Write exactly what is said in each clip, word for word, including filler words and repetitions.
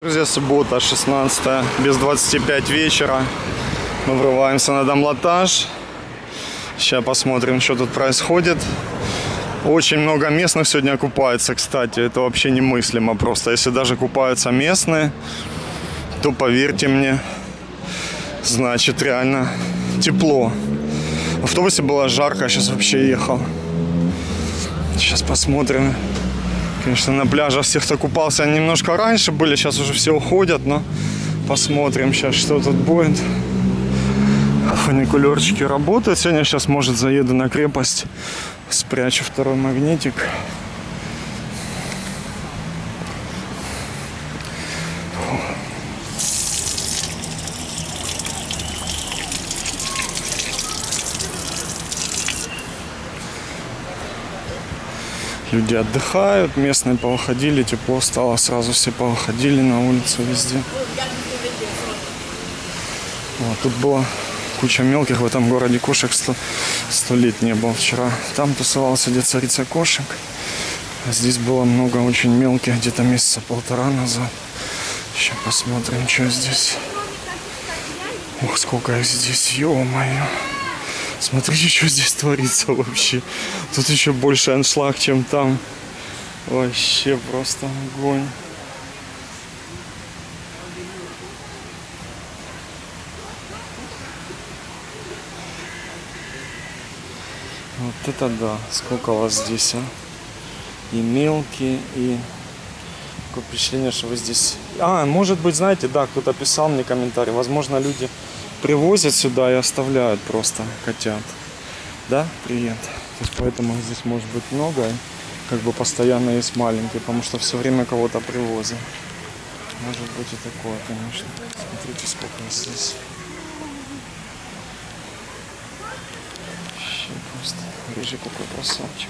Друзья, суббота, шестнадцатое, без двадцати пяти вечера. Мы врываемся на Дамлаташ. Сейчас посмотрим, что тут происходит. Очень много местных сегодня купается, кстати. Это вообще немыслимо просто. Если даже купаются местные, то, поверьте мне, значит, реально тепло. В автобусе было жарко, сейчас вообще ехал. Сейчас посмотрим. Конечно, на пляже всех, кто купался, они немножко раньше были, сейчас уже все уходят, но посмотрим сейчас, что тут будет. Фуникулерчики работают. Сегодня сейчас, может, заеду на крепость, спрячу второй магнитик. Люди отдыхают, местные повыходили, тепло стало, сразу все повыходили на улицу везде. Вот, тут была куча мелких в этом городе кошек, сто, сто лет не было вчера. Там тусовался где царица кошек, а здесь было много очень мелких, где-то месяца полтора назад. Сейчас посмотрим, что здесь. Ох, сколько их здесь, ё-моё. Смотрите, что здесь творится вообще. Тут еще больше аншлаг, чем там. Вообще просто огонь. Вот это да. Сколько вас здесь, а? И мелкие, и... Такое впечатление, что вы здесь... А, может быть, знаете, да, кто-то писал мне комментарий. Возможно, люди... Привозят сюда и оставляют просто котят, да, приют. Поэтому здесь может быть много, как бы постоянно есть маленькие, потому что все время кого-то привозят. Может быть и такое, конечно. Смотрите, сколько здесь. Вообще просто рыжий какой красавчик.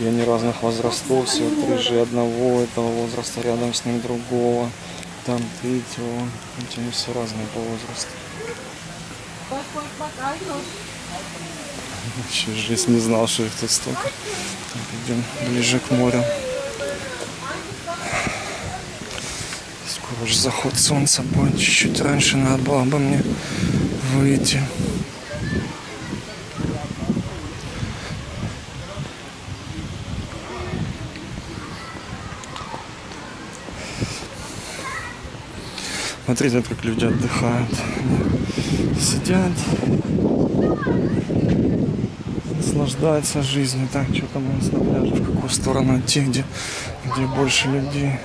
И они разных возрастов, все вот рыжий одного этого возраста, рядом с ним другого. Там третьего, эти они все разные по возрасту. Вообще жизнь, не знал, что их тут столько. Так, идем ближе к морю. Скоро же заход солнца будет. Чуть-чуть раньше надо было бы мне выйти. Смотрите, как люди отдыхают. Сидят. Наслаждаются жизнью. Так, что там у нас на пляже? В какую сторону идти, где, где больше людей.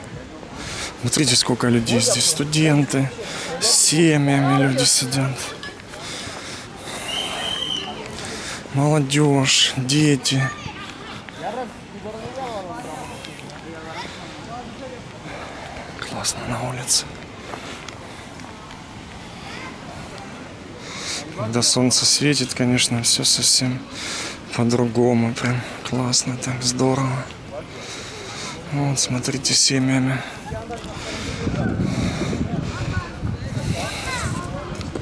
Смотрите, сколько людей здесь. Студенты, с семьями люди сидят. Молодежь, дети. Классно на улице. Когда солнце светит, конечно, все совсем по-другому. Прям классно, так здорово. Вот, смотрите, семьями.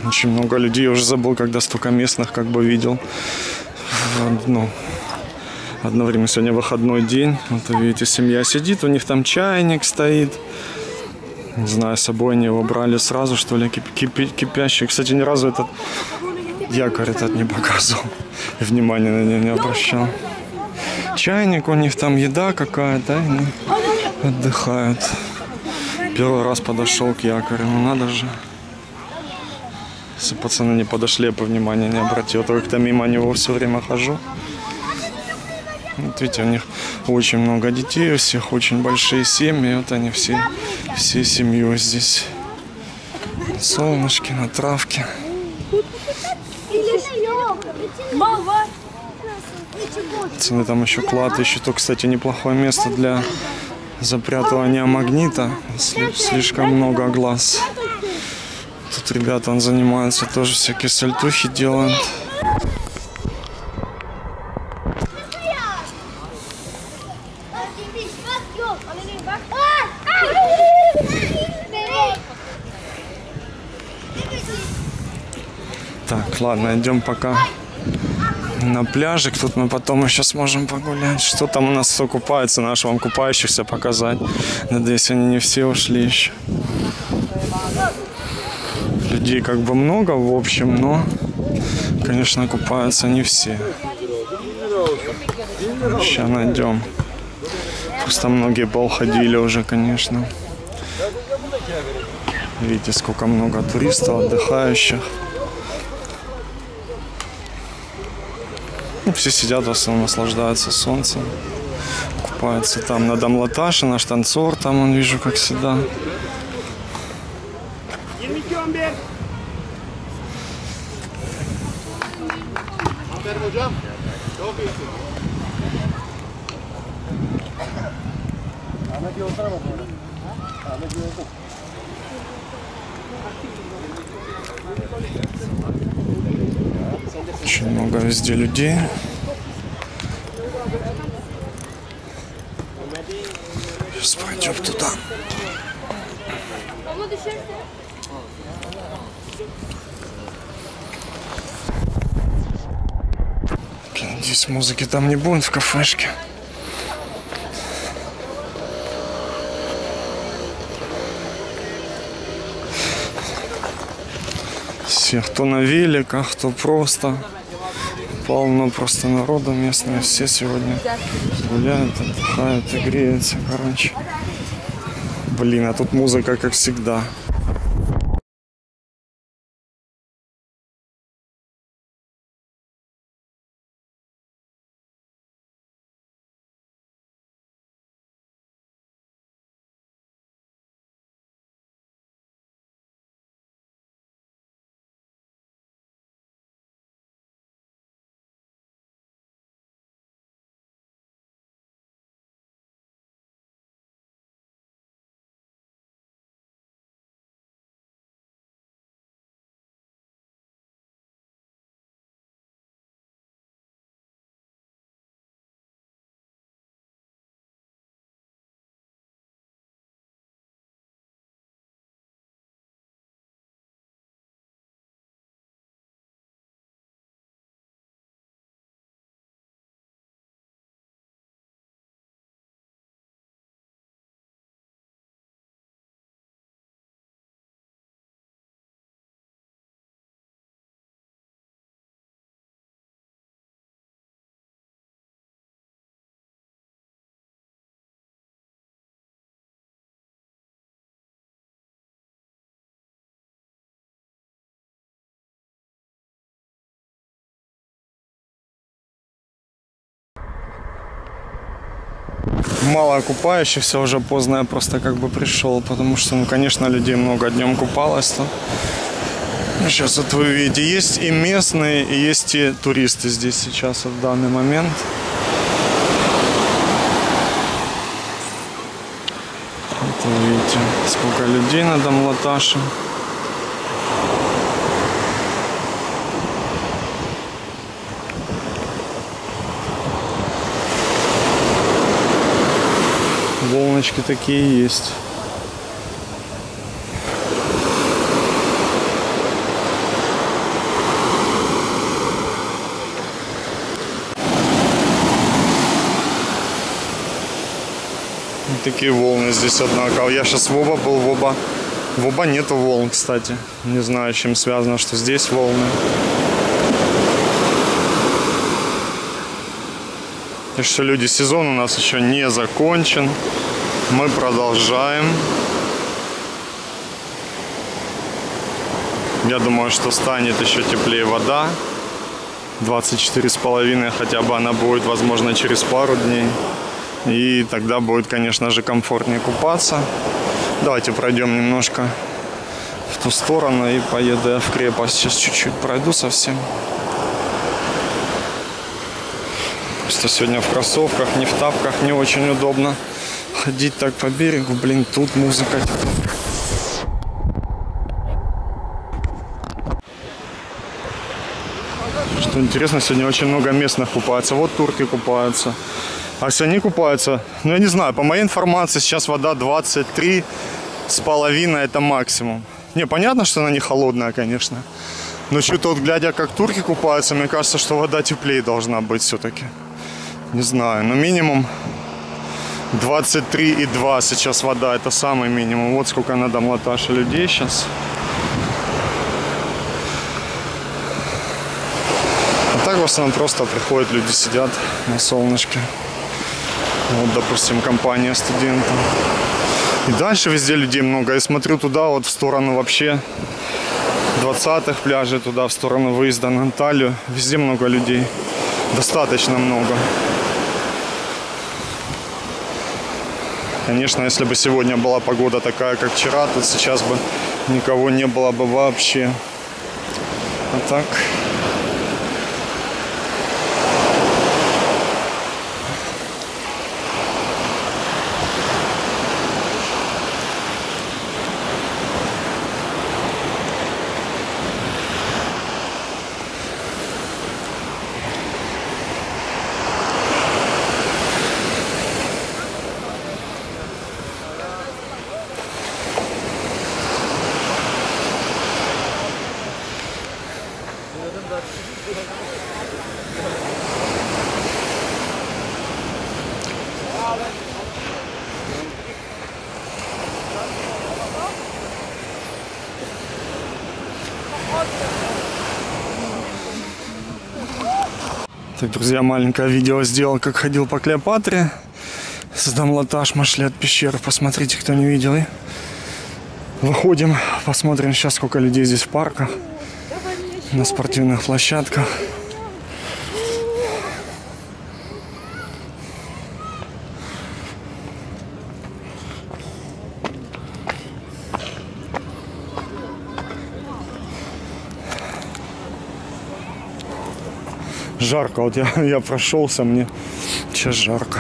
Очень много людей. Я уже забыл, когда столько местных как бы видел. Ну, одно время сегодня выходной день. Вот, видите, семья сидит, у них там чайник стоит. Не знаю, с собой они его брали сразу, что ли, кип кип кипящий. Кстати, ни разу этот якорь этот не показывал. И внимания на него не обращал. Чайник у них, там еда какая-то, они отдыхают. Первый раз подошел к якорю, ну надо же. Если пацаны не подошли, я бы внимания не обратил. Только мимо него все время хожу. Вот видите, у них очень много детей, у всех очень большие семьи. Вот они все, всей семьей здесь. Солнышки на травке. Пацаны там еще клад ищут. То, кстати, неплохое место для запрятывания магнита. Слишком много глаз. Тут ребята, он занимается, тоже всякие сальтухи делают. Так, ладно, идем пока на пляжик. Тут мы потом еще сможем погулять. Что там у нас все купается, наши вам купающихся показать. Надеюсь, они не все ушли еще. Людей как бы много, в общем, но, конечно, купаются не все. Сейчас найдем. Просто многие поуходили уже, конечно. Видите, сколько много туристов, отдыхающих. Ну, все сидят, в основном наслаждаются солнцем. Купаются там на Дамлаташе, наш танцор там, он вижу, как всегда. Очень много везде людей. Сейчас пойдем туда. Надеюсь, музыки там не будет в кафешке. Все, кто на великах, кто просто. Полно просто народу местного. Все сегодня гуляют, отдыхают и греются, короче. Блин, а тут музыка, как всегда. Мало купающихся, уже поздно я просто как бы пришел, потому что, ну, конечно, людей много днем купалось-то. Сейчас вот вы видите, есть и местные, и есть и туристы здесь сейчас вот, в данный момент. Вот вы видите, сколько людей на Дамлаташе. Волночки такие есть. Вот такие волны здесь, однако. Я сейчас в оба был, в оба. В оба нету волн, кстати. Не знаю, с чем связано, что здесь волны. Так что, люди, сезон у нас еще не закончен. Мы продолжаем. Я думаю, что станет еще теплее вода. двадцать четыре с половиной хотя бы она будет, возможно, через пару дней. И тогда будет, конечно же, комфортнее купаться. Давайте пройдем немножко в ту сторону и поеду я в крепость. Сейчас чуть-чуть пройду совсем. Просто сегодня в кроссовках, не в тапках, не очень удобно ходить так по берегу. Блин, тут музыка. Что интересно, сегодня очень много местных купается. Вот турки купаются. А если они купаются, ну я не знаю, по моей информации сейчас вода двадцать три с половиной, это максимум. Не, понятно, что она не холодная, конечно. Но что-то вот глядя, как турки купаются, мне кажется, что вода теплее должна быть все-таки. Не знаю, но минимум двадцать три и два сейчас вода, это самый минимум. Вот сколько на Дамлаташе людей сейчас. А так в основном просто приходят люди, сидят на солнышке. Вот, допустим, компания студентов. И дальше везде людей много. Я смотрю туда, вот в сторону вообще двадцатых пляжей, туда, в сторону выезда на Анталию. Везде много людей. Достаточно много. Конечно, если бы сегодня была погода такая, как вчера, то сейчас бы никого не было бы вообще. А так... Так, друзья, маленькое видео сделал, как ходил по Клеопатре. С Дамлаташ мы шли от пещеры. Посмотрите, кто не видел. И выходим, посмотрим сейчас, сколько людей здесь в парках, на спортивных площадках. Жарко, вот я, я прошелся, мне сейчас жарко.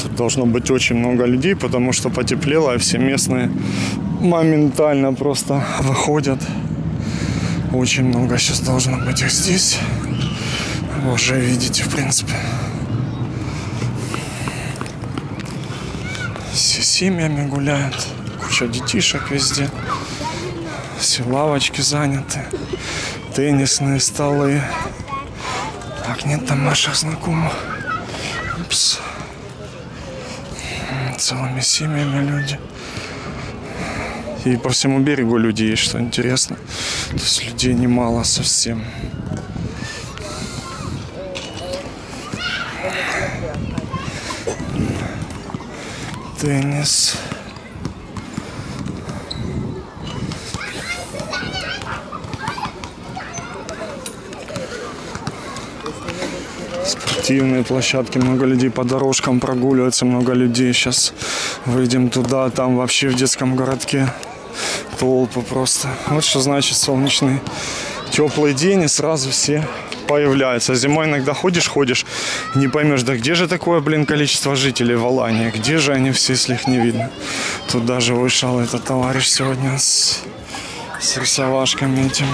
Тут должно быть очень много людей, потому что потеплело, и все местные моментально просто выходят. Очень много сейчас должно быть их здесь. Вы уже видите, в принципе. Все семьями гуляют, куча детишек везде. Все лавочки заняты, теннисные столы. Так, нет там наших знакомых. Упс. Целыми семьями люди. И по всему берегу люди есть, что интересно. То есть людей немало совсем. Теннис. Спортивные площадки, много людей по дорожкам прогуливаются, много людей. Сейчас выйдем туда, там вообще в детском городке толпы просто. Вот что значит солнечный теплый день, и сразу все появляются. Зимой иногда ходишь, ходишь, не поймешь, да где же такое, блин, количество жителей в Алании, где же они все, если их не видно. Тут даже вышел этот товарищ сегодня с, с рисовашками этими.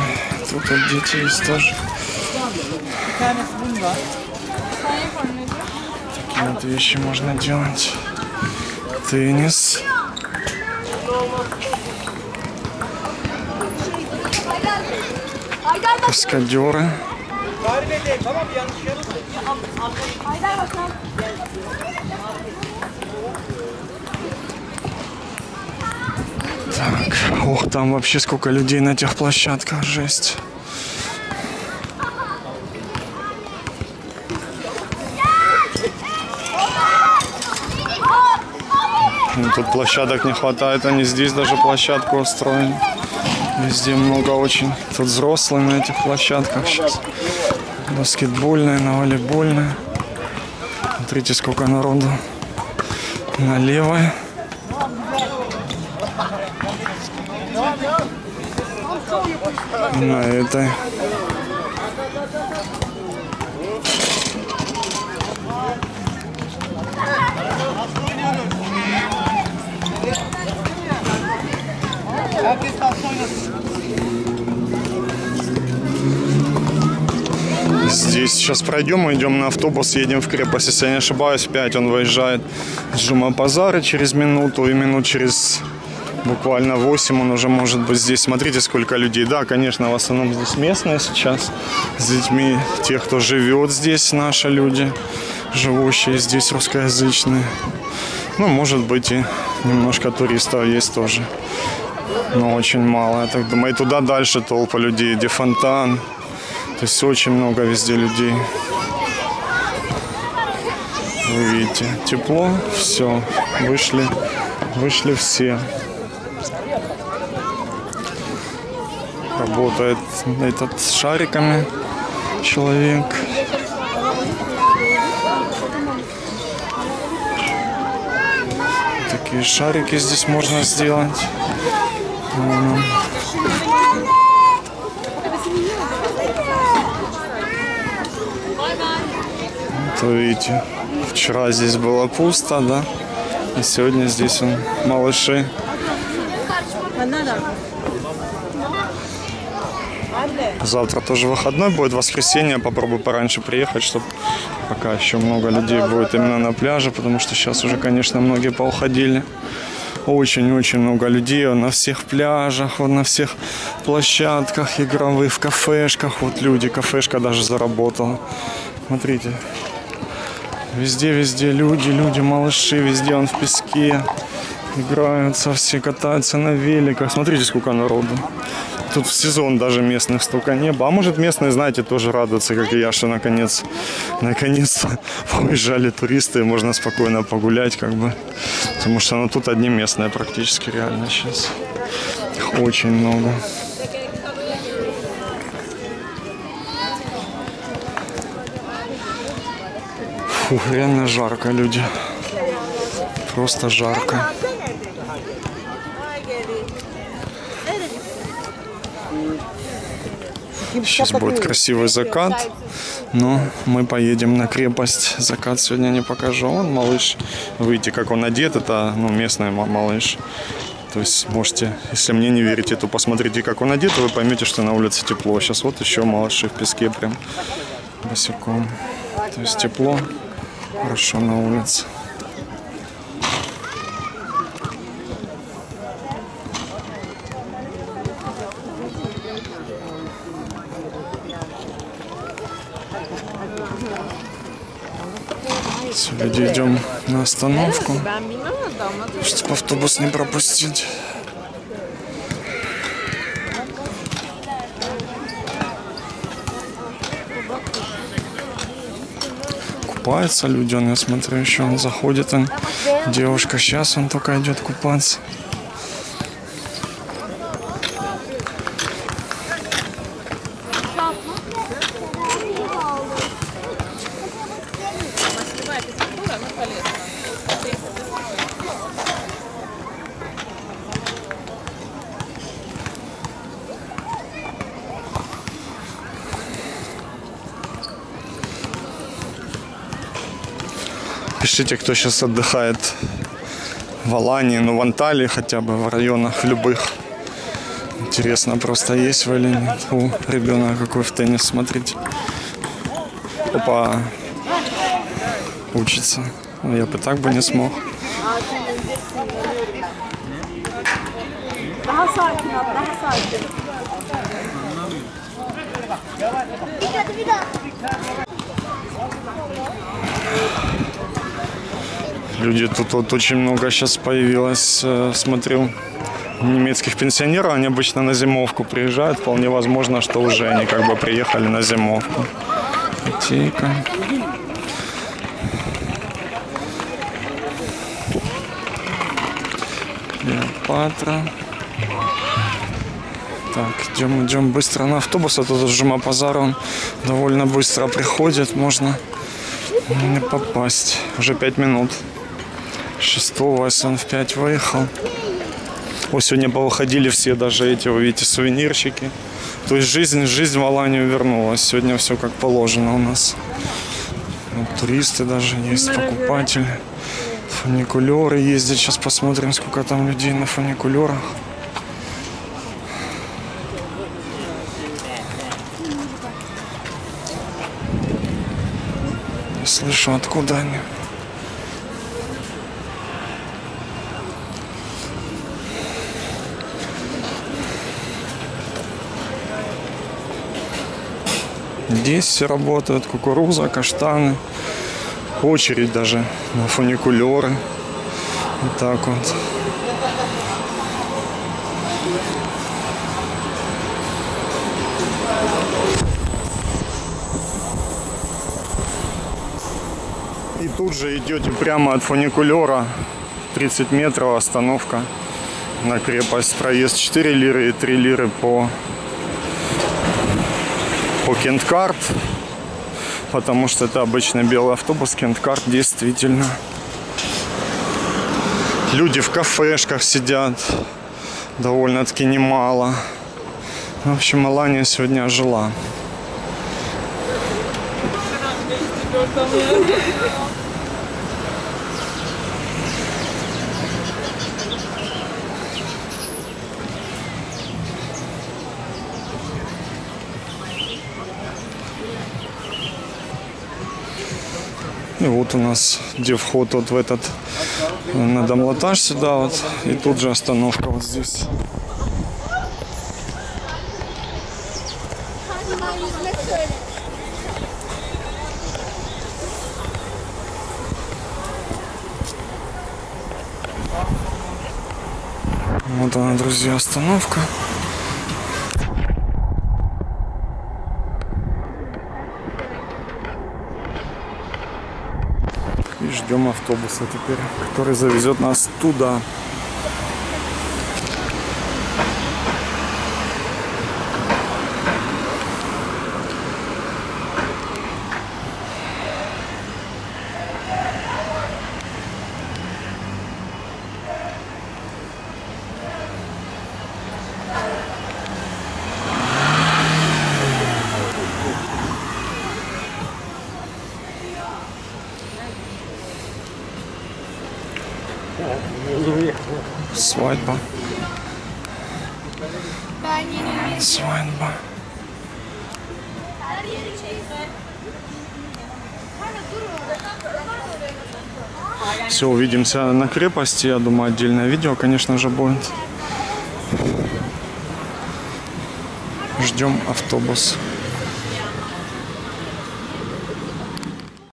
Тут вот дети есть тоже. Такие вот вещи можно делать. Теннис. Каскадеры. Так, ох, там вообще сколько людей на тех площадках, жесть. Тут площадок не хватает, они здесь даже площадку устроили. Везде много очень. Тут взрослые на этих площадках сейчас. Баскетбольная, на волейбольная. Смотрите, сколько народу. На левой. На этой. Здесь сейчас пройдем, мы идем на автобус, едем в крепость. Если я не ошибаюсь, в пять он выезжает с Джума Пазара через минуту, и минут через Буквально восемь он уже может быть здесь. Смотрите, сколько людей. Да, конечно, в основном здесь местные сейчас. С детьми тех, кто живет здесь, наши люди, живущие здесь русскоязычные. Ну, может быть, и немножко туристов есть тоже. Но очень мало, я так думаю. И туда дальше толпа людей, где фонтан. То есть очень много везде людей. Вы видите, тепло, все, вышли, вышли все. Работает этот с шариками человек. Такие шарики здесь можно сделать. Вот видите, вчера здесь было пусто, да? А сегодня здесь он, малыши. Завтра тоже выходной будет, воскресенье. Попробую пораньше приехать, чтобы пока еще много людей будет именно на пляже, потому что сейчас уже, конечно, многие поуходили. Очень-очень много людей на всех пляжах, на всех площадках игровых, в кафешках. Вот люди, кафешка даже заработала. Смотрите. Везде-везде люди, люди, малыши, везде он в песке. Играются, все катаются на великах. Смотрите, сколько народу. Тут в сезон даже местных столько неба. А может, местные, знаете, тоже радуются, как и я, что наконец, наконец-то уезжали туристы, и можно спокойно погулять, как бы. Потому что ну, тут одни местные практически реально сейчас. Их очень много. Фу, реально жарко, люди. Просто жарко. Сейчас будет красивый закат, но мы поедем на крепость. Закат сегодня не покажу. Он малыш, видите, как он одет, это ну, местный малыш. То есть можете, если мне не верите, то посмотрите, как он одет, и вы поймете, что на улице тепло. Сейчас вот еще малыши в песке прям босиком. То есть тепло, хорошо на улице. Люди идем на остановку, чтобы автобус не пропустить. Купаются люди, он, я смотрю, еще он заходит, он, девушка, сейчас он только идет купаться. Пишите, кто сейчас отдыхает в Алании, ну в Анталии хотя бы, в районах любых. Интересно, просто есть вы или нет. О, ребенок какой в теннис, смотрите. Опа, учится. Я бы так бы не смог. Люди тут вот очень много сейчас появилось, смотрю, немецких пенсионеров, они обычно на зимовку приезжают, вполне возможно, что уже они как бы приехали на зимовку. Тихо. Клеопатра. Так, идем, идем быстро на автобус, а тут Джума Пазар, он довольно быстро приходит, можно не попасть. Уже пять минут. шестого, если он в пять выехал. О, сегодня повыходили все, даже эти, вы видите, сувенирщики. То есть жизнь, жизнь в Аланию вернулась. Сегодня все как положено у нас. Вот, туристы даже есть, покупатели. Фуникулеры ездят. Сейчас посмотрим, сколько там людей на фуникулерах. Не слышу, откуда они. Здесь все работает, кукуруза, каштаны, очередь даже на фуникулеры. Вот так вот. И тут же идете прямо от фуникулера, тридцать метров остановка на крепость. Проезд четыре лиры и три лиры по, по кент-карт, потому что это обычно белый автобус, кент-карт действительно. Люди в кафешках сидят, довольно-таки немало. В общем, Алания сегодня ожила. И вот у нас где вход вот в этот, на Дамлаташ сюда вот, и тут же остановка вот здесь. Вот она, друзья, остановка. И ждем автобуса теперь, который завезет нас туда. Свадьба. Свадьба. Все, увидимся на крепости. Я думаю, отдельное видео, конечно же, будет. Ждем автобус.